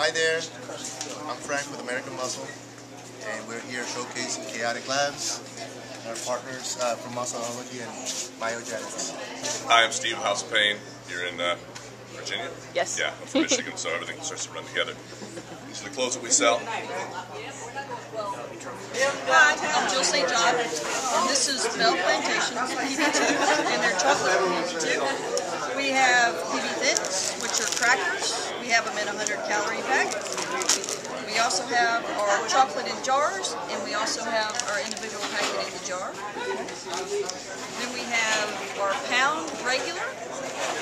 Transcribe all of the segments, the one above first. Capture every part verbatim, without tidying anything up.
Hi there, I'm Frank with American Muscle, and we're here showcasing Chaotic Labs, our partners uh, from Muscleology and Biogenics. Hi, I'm Steve, House of Pain. You're in uh, Virginia? Yes. Yeah, I'm from Michigan, so everything starts to run together. These are the clothes that we sell. Hi, I'm Jill Saint John, and this is Bell Plantation, P B two, and their chocolate P B two. We have P B Thins, which are crackers. We have them in a one hundred calorie pack. We also have our chocolate in jars, and we also have our individual packet in the jar. Then we have our pound regular,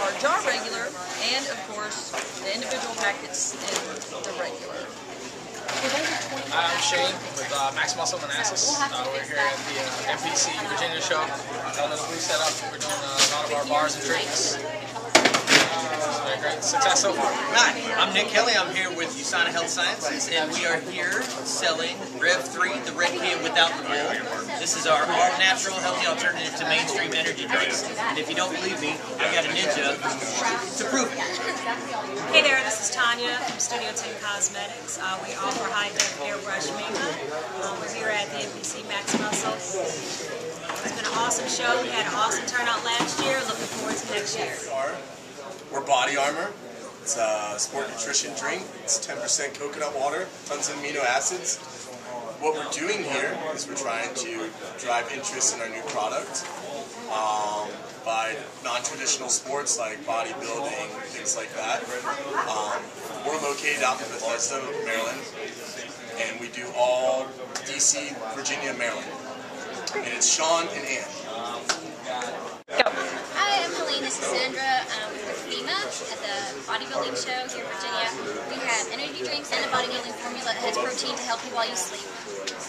our jar regular, and of course the individual packets and the regular. I'm Shane with uh, Max Muscle Manassas. Uh, we're here at the uh, N P C Virginia show. Down in the booth setup, we're doing uh, a lot of our bars and drinks. It's been a great success so far. Hi, I'm Nick Kelly. I'm here with USANA Health Sciences, and we are here selling Rev three, the red can without the mold. This is our all-natural, healthy alternative to mainstream energy drinks. And if you don't believe me, I've got a ninja to prove it. Hey there, this is Tanya from Studio ten Cosmetics. Uh, we offer high-def airbrush makeup. Um, we're here at the N P C Max Muscle. It's been an awesome show. We had an awesome turnout last year. Looking forward to next year. We're Body Armor. It's a sport nutrition drink. It's ten percent coconut water, tons of amino acids. What we're doing here is we're trying to drive interest in our new product um, by non-traditional sports like bodybuilding, things like that. Um, we're located out in Bethesda, Maryland, and we do all D C, Virginia, Maryland. And it's Sean and Ann. Hi, I'm Helene. This is Sandra. Um, at the bodybuilding show here in Virginia. We have energy drinks and a bodybuilding formula that has protein to help you while you sleep.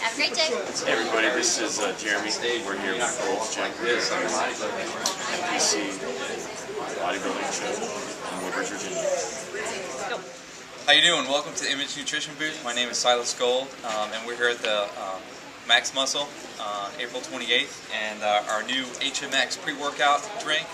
Have a great day. Hey everybody, this is uh, Jeremy. We're here with Gold's Gym. This is the N P C Bodybuilding Show in Woodbridge, Virginia. How you doing? Welcome to Image Nutrition Booth. My name is Silas Gold, um, and we're here at the um, Max Muscle on April twenty-eighth, and uh, our new H M X pre-workout drink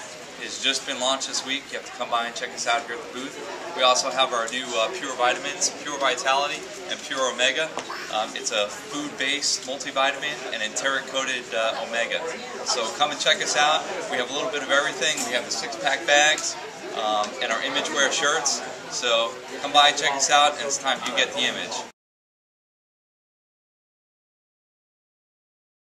has just been launched this week. You have to come by and check us out here at the booth. We also have our new uh, Pure Vitamins, Pure Vitality, and Pure Omega. Um, it's a food-based multivitamin and enteric-coated uh, Omega. So come and check us out. We have a little bit of everything. We have the six-pack bags um, and our Image Wear shirts. So come by, check us out, and it's time you get the image.